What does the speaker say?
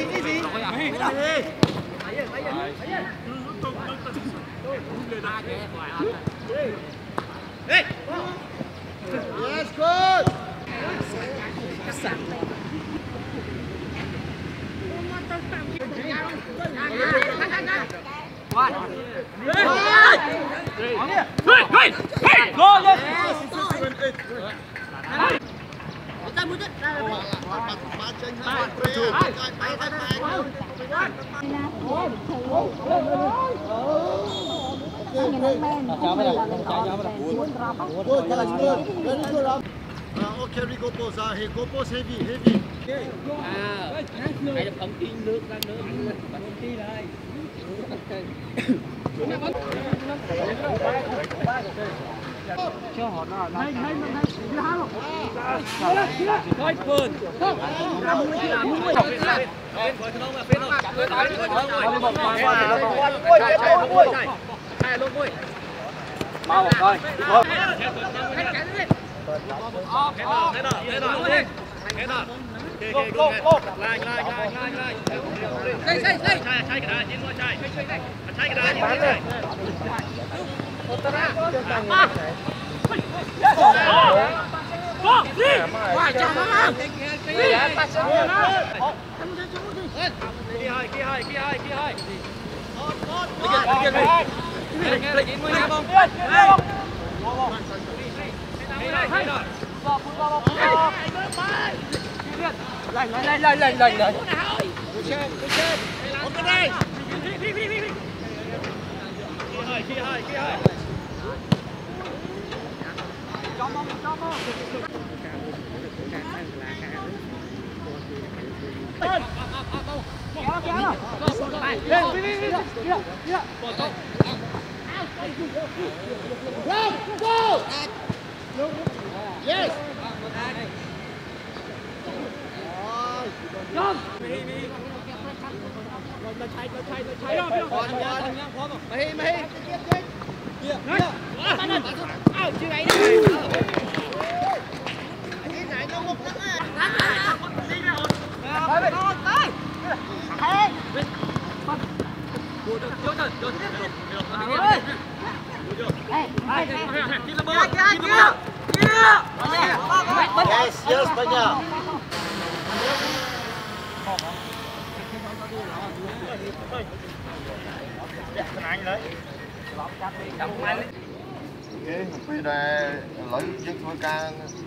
Hãy subscribe cho kênh Ghiền Mì Gõ Để không bỏ lỡ những video hấp dẫn